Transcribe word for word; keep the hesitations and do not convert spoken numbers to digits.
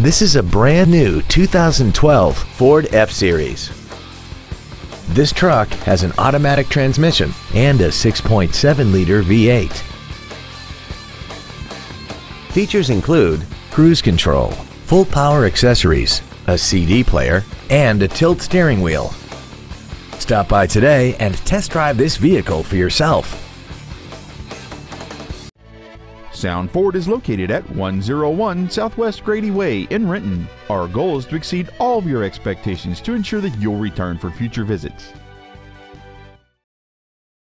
This is a brand new two thousand twelve Ford F-Series. This truck has an automatic transmission and a six point seven liter V eight. Features include cruise control, full power accessories, a C D player, and a tilt steering wheel. Stop by today and test drive this vehicle for yourself. Sound Ford is located at one oh one Southwest Grady Way in Renton. Our goal is to exceed all of your expectations to ensure that you'll return for future visits.